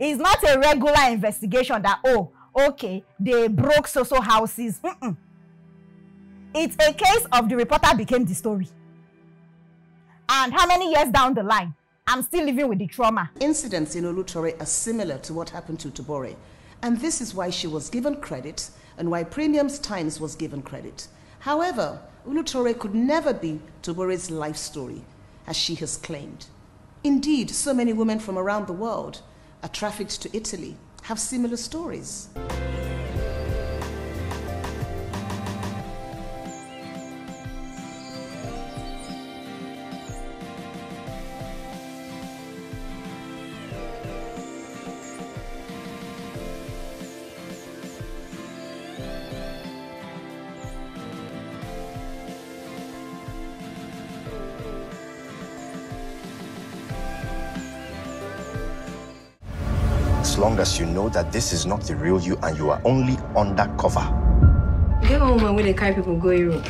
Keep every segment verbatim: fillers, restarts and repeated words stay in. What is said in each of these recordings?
It's not a regular investigation that, oh, okay, they broke so-so houses. Mm-mm. It's a case of the reporter became the story. And how many years down the line? I'm still living with the trauma. Incidents in Oloture are similar to what happened to Tubore. And this is why she was given credit and why Premium's Times was given credit. However, Oloture could never be Tubore's life story, as she has claimed. Indeed, so many women from around the world are trafficked to Italy, have similar stories. As long as you know that this is not the real you and you are only undercover. Get a woman when they carry people go Europe.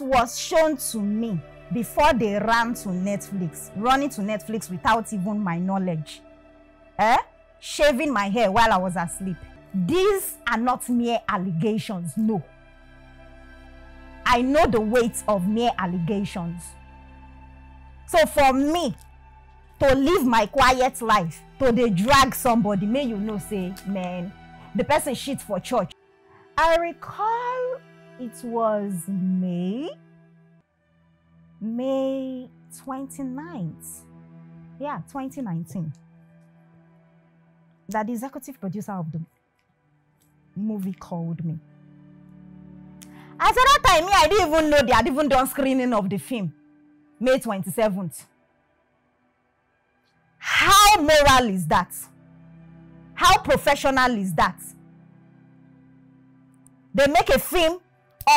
Was shown to me before they ran to Netflix, running to Netflix without even my knowledge, eh? Shaving my hair while I was asleep. These are not mere allegations, no. I know the weight of mere allegations. So for me, to live my quiet life, to they drag somebody, may you know say, man, the person shit for church. I recall it was May, May twenty-ninth, yeah, twenty nineteen, that the executive producer of the movie called me. At that time, I didn't even know they had even done screening of the film, May twenty-seventh. How moral is that? How professional is that? They make a film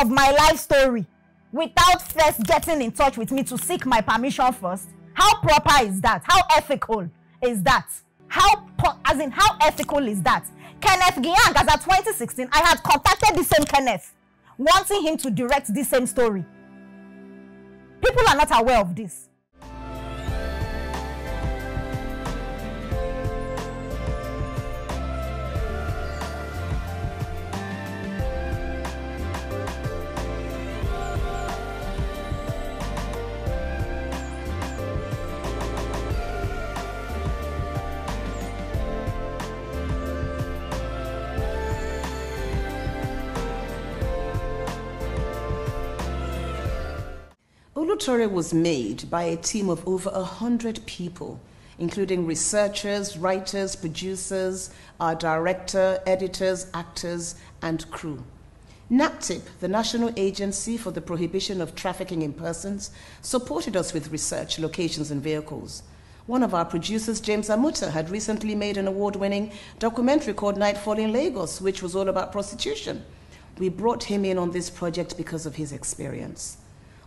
of my life story without first getting in touch with me to seek my permission first. How proper is that? How ethical is that? How, as in, how ethical is that? Kenneth Gyang, as at twenty sixteen, I had contacted the same Kenneth, wanting him to direct this same story. People are not aware of this. Oloture was made by a team of over a hundred people, including researchers, writers, producers, our director, editors, actors, and crew. NAPTIP, the National Agency for the Prohibition of Trafficking in Persons, supported us with research, locations, and vehicles. One of our producers, James Amuta, had recently made an award-winning documentary called Nightfall in Lagos, which was all about prostitution. We brought him in on this project because of his experience.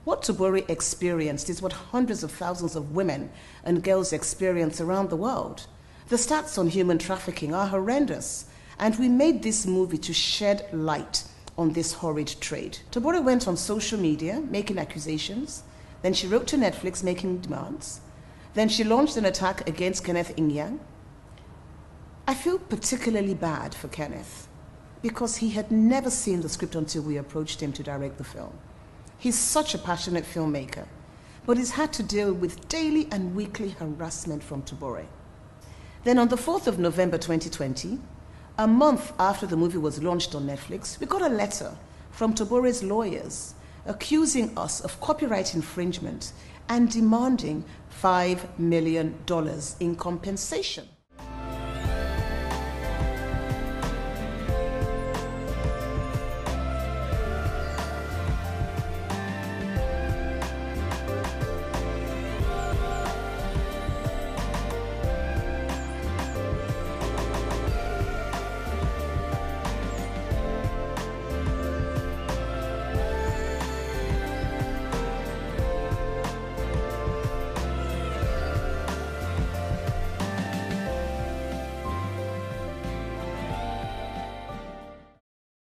What Tubore experienced is what hundreds of thousands of women and girls experience around the world. The stats on human trafficking are horrendous, and we made this movie to shed light on this horrid trade. Tubore went on social media making accusations, then she wrote to Netflix making demands, then she launched an attack against Kenneth Ingyang. I feel particularly bad for Kenneth because he had never seen the script until we approached him to direct the film. He's such a passionate filmmaker, but he's had to deal with daily and weekly harassment from Tubore. Then on the fourth of November twenty twenty, a month after the movie was launched on Netflix, we got a letter from Tubore's lawyers accusing us of copyright infringement and demanding five million dollars in compensation.